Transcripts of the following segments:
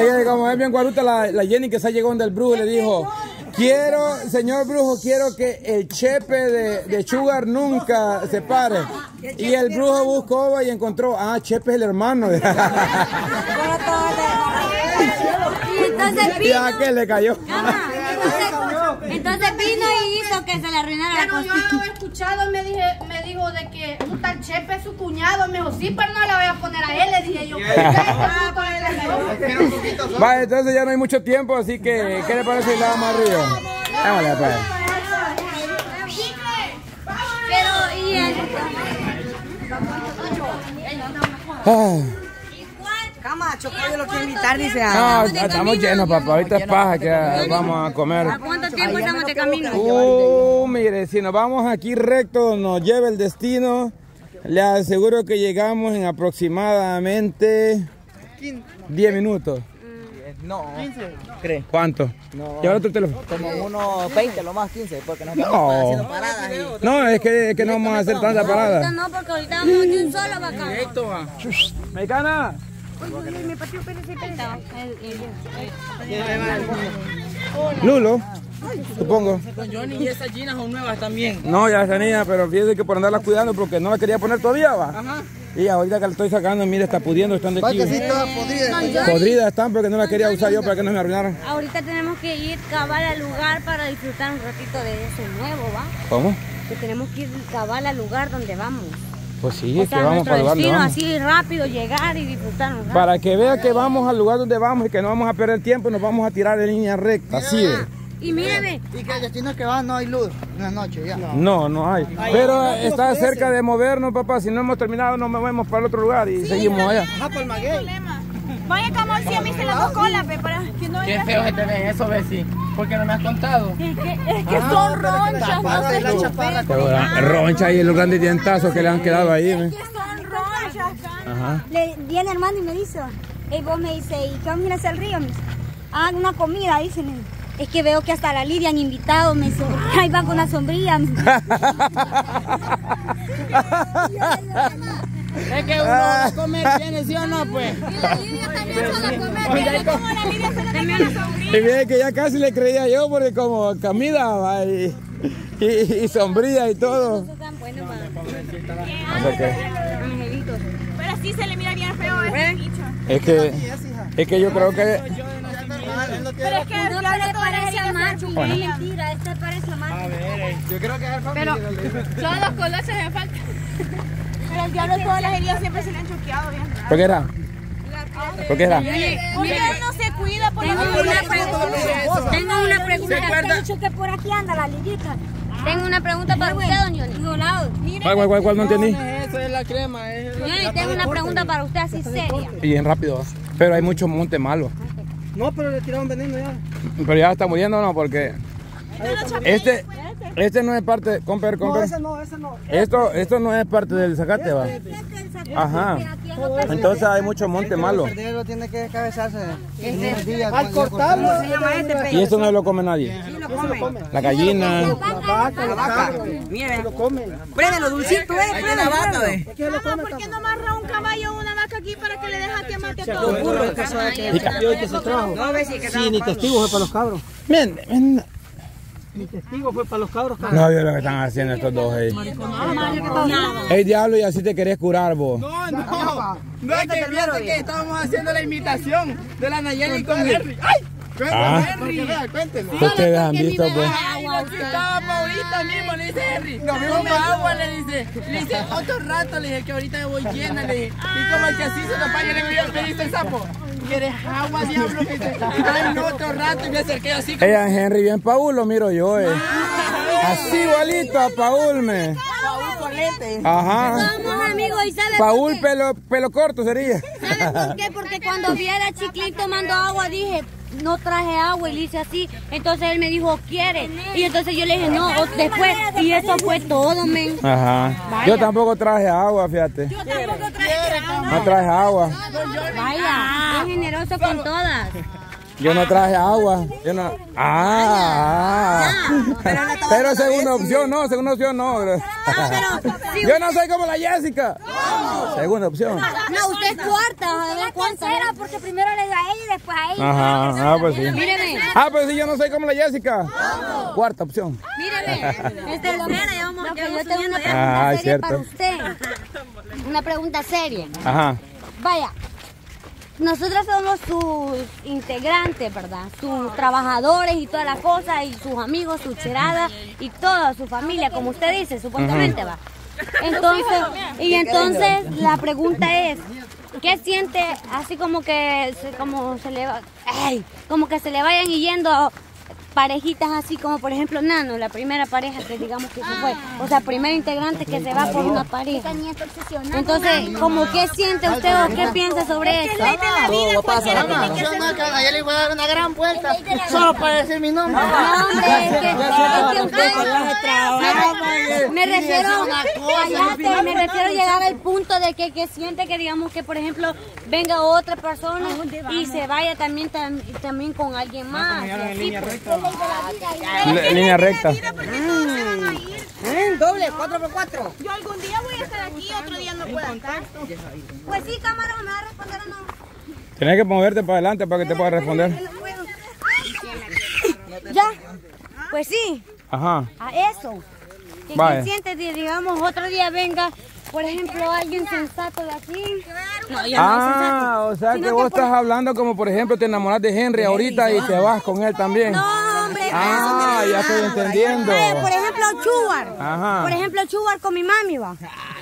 Ella, como es bien guaruta, la Jenny que se llegó donde el brujo le dijo: quiero, señor brujo, quiero que el chepe de Sugar nunca se pare. Y el brujo buscó y encontró, ah, chepe es el hermano. Entonces vino, ya que le cayó. Entonces vino y hizo que se le arruinara la costilla. Yo lo había escuchado, me dijo de que un tal chepe es su cuñado. Me dijo, sí, pero no la voy a poner a él, le dije yo. Vale, entonces ya no hay mucho tiempo, así que, ¿qué le parece si la vamos arriba? Vámonos, papá. Pero, ¿y él? Cama, Choco, yo lo quiero invitar, dice. No, estamos llenos, papá. Ahorita es paja que vamos a comer. ¿A cuánto tiempo estamos de camino? Mire, si nos vamos aquí recto, nos lleva el destino. Le aseguro que llegamos en aproximadamente 10 minutos. No, 15. ¿Crees? ¿Cuánto? No. Lleva otro teléfono. Como unos 20, lo más 15, porque nos vamos haciendo paradas. Y... No, es que no vamos a hacer tanta parada. No, porque ahorita vamos de un solo bacán. Directo, va. Mexicana. Lulo, supongo. Con Johnny y esas chinas son nuevas también. No, ya esa niña, pero fíjese que por andarla cuidando porque no la quería poner todavía, va. Ajá. Y ahorita que la estoy sacando, mire, está pudiendo, están de aquí. Podridas están porque no la quería usar yo para que no me arruinaran. Ahorita tenemos que ir cabal al lugar para disfrutar un ratito de ese nuevo, va. ¿Cómo? Que tenemos que ir cabal al lugar donde vamos. Pues sí, es que vamos para el lugar donde vamos. Así rápido llegar y disfrutar. Para que vea que vamos al lugar donde vamos y que no vamos a perder tiempo, nos vamos a tirar en línea recta, así es. Y miren. Y que el destino que va no hay luz en la noche ya. No, no hay. Pero está cerca de movernos, papá. Si no hemos terminado, nos movemos para el otro lugar y seguimos allá. Ajá, por el maguey. Vaya, Camarón, si a mí se las dos colas, ve, para que no... Qué feo que te ven eso, Bessie, porque no me has contado. Es que son ronchas, no se las chaparras. Ronchas y los grandes dientazos que le han quedado ahí. Es que son ronchas. Le di al hermano y me dice, y vos me dice, ¿y qué vamos a ir hacia el río? Me dice, ah, una comida, dicen. Es que veo que hasta la Lidia han invitado, me dice, ahí van con la sombrilla. Es que uno va a comer, ¿tiene sí o no, pues? Y la Lidia también solo comer, como la Lidia solo comer a la sombrilla. Y bien que ya casi le creía yo, porque como comida y sombrilla y todo. Pero sí se le mira bien feo a ese bicho. Es que yo creo que... Pero es que no le parece a Marco, mentira, este parece a Marco. A ver, yo creo que es el familiar. Pero todos los colores me faltan. Pero el diablo todas las heridas siempre se le han choqueado bien. ¿Por qué era? ¿Por qué era? Mira, él no se cuida por la pregunta. Tengo una pregunta. ¿Te he dicho que por aquí anda la liguita? Tengo una pregunta para usted, don Johnny. ¿Cuál no entendí? Eso es la crema. Johnny, tengo una pregunta para usted así seria. Y bien rápido, pero hay muchos montes malos. No, pero le tiraron veneno ya. Pero ya está muriendo, ¿no? Porque... Este no es parte de... Comper. No, ese no. Esto no es parte del zacate, va. Ajá. Entonces hay mucho monte malo. Lo tiene que descabezarse. Al cortarlo. Y esto no lo come nadie. La gallina. La vaca. Miren. Lo comen. Préndelo, dulcito, la vaca, ¿por qué no amarra un caballo o una vaca aquí para que le deja que mate a todos? Sí, ni testigos para los cabros. Miren. Mi testigo fue para los cabros. No, yo lo que están haciendo estos dos ahí. Ey, diablo, y así te querés curar vos. No, es que vieron que estábamos haciendo la imitación de la Nayeli con Henry. ¡Ay! Henry, cuéntelo. Ustedes han visto, pues. Estábamos ahorita mismo, le dice Henry. No me agua, le dice. Le dice otro rato, le dije que ahorita me voy llena, le dije. Y como que así se tapa, yo le voy a pedir el sapo. ¿Quieres agua, diablo? Ay, no, otro rato, y me acerqué así. Como... Ella, Henry, bien Paul, lo miro yo, eh. Así igualito a Paul, me. Paul con lente. Ajá. Somos amigos, ¿y sabes? Paul pelo corto sería. ¿Sabes por qué? Porque cuando vi a la Chiclín tomando agua, dije, no traje agua, y le hice así. Entonces él me dijo, ¿quiere? Y entonces yo le dije, no, después. Y eso fue todo, men. Ajá. Vaya. Yo tampoco traje agua, fíjate. Yo tampoco traje agua. No traje agua. Vaya, es generoso con todas. Yo no traje agua, yo no... Pero segunda opción no, Yo no soy como la Jessica. Segunda opción. No, usted es cuarta, a ver cuánto era, porque primero le da a ella y después a ella. Ajá, ah, pues sí. Míreme. Ah, pues sí, yo no soy como la Jessica. ¿Cómo? Cuarta opción. Míreme. Esta es la mera, yo tengo una pregunta seria para usted. Una pregunta seria. Ajá. Vaya. Nosotros somos sus integrantes, ¿verdad? Sus trabajadores y todas las cosas, y sus amigos, sus cheradas, y toda su familia, como usted dice, supuestamente, va. Entonces, y entonces la pregunta es, ¿qué siente así como que se le vayan yendo parejitas así como, por ejemplo, Nano, la primera pareja que digamos que se fue, o sea, primer integrante que se va por una pareja? Entonces, ¿cómo qué siente usted o qué piensa sobre eso? Todo pasa, mamá. Yo no, que Nayeli voy a dar una gran vuelta solo para decir mi nombre. No, hombre, es que usted, me refiero a llegar al punto de que siente que, digamos, que por ejemplo venga otra persona y se vaya también con alguien más. Línea recta. Doble, 4x4. Yo algún día voy a estar aquí, otro día no puedo estar. Pues sí, Camarón, ¿me va a responder o no? Tienes que moverte para adelante para que te pueda responder. ¿Ya? Pues sí. Ajá. A eso. Que vale. Sientes, digamos, otro día venga, por ejemplo, alguien sensato de aquí. No, yo no soy sensato. O sea, que vos estás hablando como, por ejemplo, te enamoras de Henry ahorita y te vas con él también. No, hombre. Ah, ya estoy entendiendo. Por ejemplo, Sugar. Ajá. Por ejemplo, Sugar con mi mami, va.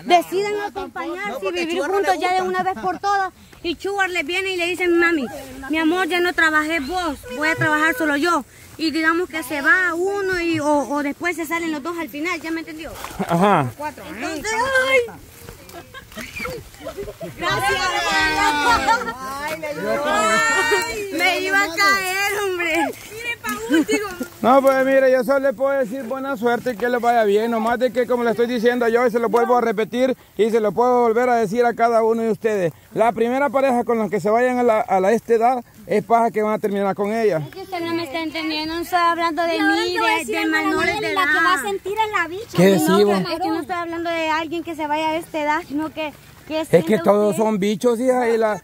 Deciden acompañarse y vivir juntos ya de una vez por todas. Y Sugar le viene y le dice, mami, mi amor, ya no trabajé vos, voy a trabajar solo yo. Y digamos que se va uno y o después se salen los dos al final, ¿ya me entendió? Ajá. Entonces, ¡ay! Gracias. Ay, me iba a caer, hombre. Mire, pa' último. No, pues mire, yo solo le puedo decir buena suerte y que les vaya bien. Nomás de que, como le estoy diciendo yo, y se lo vuelvo a repetir y se lo puedo volver a decir a cada uno de ustedes. La primera pareja con la que se vayan a esta edad es paja que van a terminar con ella. Usted no me está entendiendo, no estoy hablando de mí, de menores de edad. La que va a sentir es la bicha. ¿Qué decimos? Es que no estoy hablando de alguien que se vaya a esta edad, sino que... Es que todos son bichos, hija, y los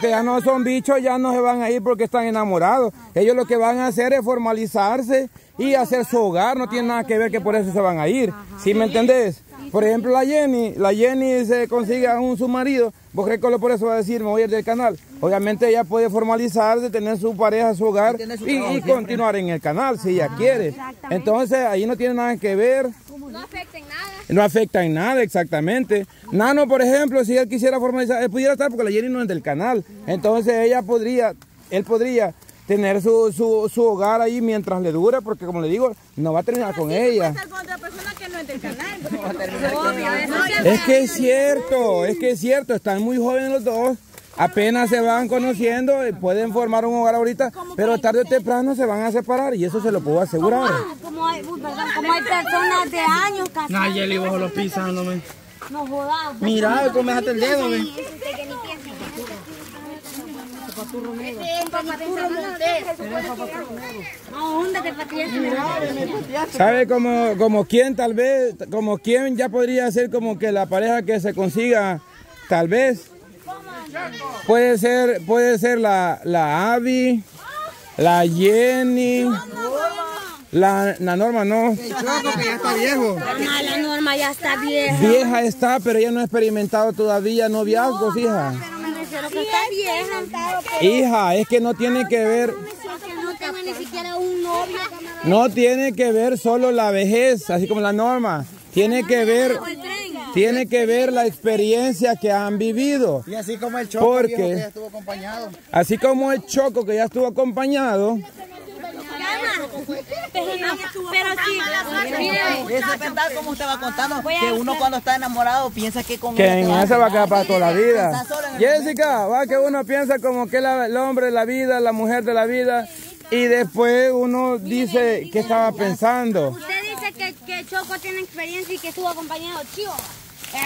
que ya no son bichos ya no se van a ir porque están enamorados. Ellos lo que van a hacer es formalizarse y hacer su hogar, no tiene nada que ver que por eso se van a ir. ¿Sí me entendés? Por ejemplo, la Jenny se consigue a su marido, vos crees que por eso va a decir, me voy a ir del canal. Obviamente ella puede formalizarse, tener su pareja, su hogar y continuar en el canal si ella quiere. Entonces ahí no tiene nada que ver. No afecta en nada. No afecta en nada, exactamente. Nano, por ejemplo, si él quisiera formalizar, él pudiera estar porque la Jenny no es del canal. Entonces él podría tener su hogar ahí mientras le dura, porque como le digo, no va a terminar con ella. Es que es cierto, están muy jóvenes los dos. Apenas se van conociendo, pueden formar un hogar ahorita, pero tarde o temprano se van a separar y eso se lo puedo asegurar. Como hay personas de años casadas. Nayeli, vos lo pisándome. No jodas. Mira, cómo me dejaste el dedo, ve. ¿Sabe como quién ya podría ser como que la pareja que se consiga, tal vez? Puede ser la Abby, la Jenny, la Norma no. Choco, que ya está viejo. La Norma ya está vieja. Vieja está, pero ella no ha experimentado todavía noviazgos, hija. Pero me refiero que está vieja. Hija, es que no tiene que ver. No tengo ni siquiera un novio. No tiene que ver solo la vejez, así como la Norma. Tiene que ver la experiencia que han vivido. Y así como el Choco, porque, viejo, que ya estuvo acompañado. Así como el Choco que ya estuvo acompañado. Pero sí, eso es verdad, como usted va a contarnos, que uno cuando está enamorado piensa que con ella se va a quedar para toda la vida. Jessica, va que uno piensa como que el hombre de la vida, la mujer de la vida, y después uno dice que estaba pensando. Que Choco tiene experiencia y que estuvo acompañado, chivo.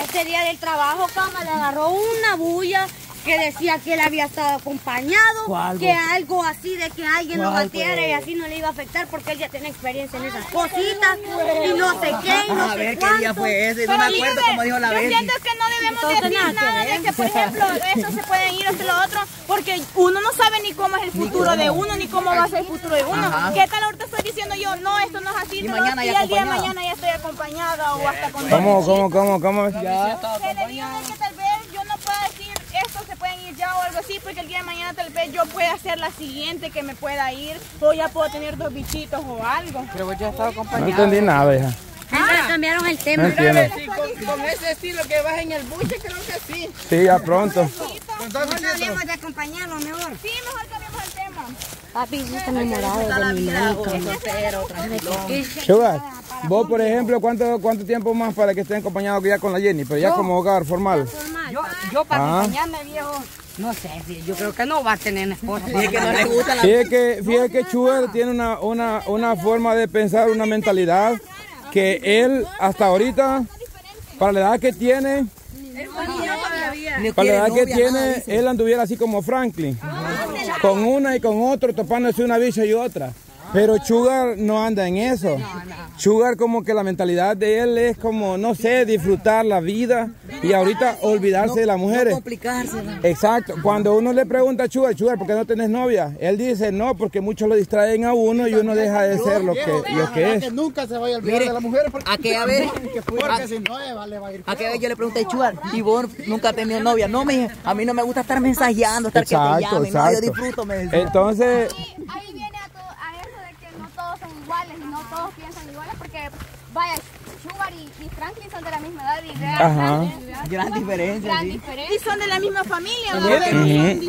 Ese día del trabajo, Cama, le agarró una bulla que decía que él había estado acompañado, que algo así de que alguien lo bateara y así no le iba a afectar porque él ya tiene experiencia en esas cositas y no sé qué y no sé cuánto. ¿Qué día fue ese? No me acuerdo, como dijo la vez. Yo siento que no debemos decir nada de que, por ejemplo, estos se pueden ir hasta lo otro, porque uno no sabe ni cómo es el futuro de uno, ni cómo va a ser el futuro de uno. ¿Qué tal ahorita estoy diciendo yo? No, esto no es así. Y mañana ya acompañada. El día de mañana ya estoy acompañada o hasta con... ¿Cómo? Ya. Que le digan que tal vez yo no pueda decir esto, se pueden ir ya o algo así, porque el día de mañana tal vez yo pueda ser la siguiente que me pueda ir, o ya puedo tener dos bichitos o algo. Pero vos ya estaba acompañada. No entendí nada, hija. Ah, cambiaron el tema. Sí, con ese estilo que vas en el buche, creo que sí. Sí, ya pronto. No hablemos de acompañarlo, mejor. Sí, mejor cambiamos el tema. Papi, yo estoy enamorado de mi marica. Sugar, vos, por ejemplo, ¿cuánto tiempo más para que estén acompañados ya con la Jenny? Pero ya como hogar formal. Yo para acompañarme, viejo. No sé, yo creo que no va a tener esposa. Sí, que no le gusta la... Fíjate que Sugar tiene una forma de pensar, una mentalidad que él hasta ahorita, para la edad que tiene, él anduviera así como Franklin, con una y con otro, topándose una bicha y otra. Pero Sugar no anda en eso. Sugar, como que la mentalidad de él es como, no sé, disfrutar la vida y ahorita olvidarse de las mujeres. No complicarse. Exacto. Cuando uno le pregunta a Sugar, ¿por qué no tenés novia? Él dice, no, porque muchos lo distraen a uno y uno deja de ser lo que es. Nunca se vaya a olvidar de las mujeres. ¿A qué a ver? Porque si no, le va a ir. ¿A qué a ver? Yo le pregunté a Sugar, ¿y vos nunca has tenido novia? No, me dije, a mí no me gusta estar mensajeando, estar que te llamen. No, yo disfruto. Entonces... Ahí viene iguales, no todos piensan iguales, porque vaya, Sugar y Franklin son de la misma edad y gran diferencia. Y son de la misma familia,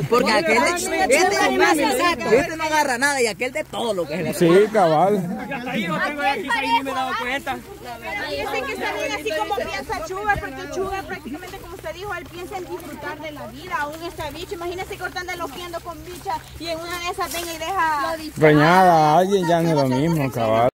porque aquel este no agarra nada y aquel de todo lo que es. Sí, cabal. Hasta ahí yo tengo aquí y me he dado cuenta. Yo sé que está bien así como piensa Sugar, porque Sugar prácticamente, como usted dijo, él piensa en disfrutar de la vida. Aún está bicho, imagínese cortando los piendos con bicha y en una de esas venga y deja... Preñada a alguien, ya no es lo mismo, cabal.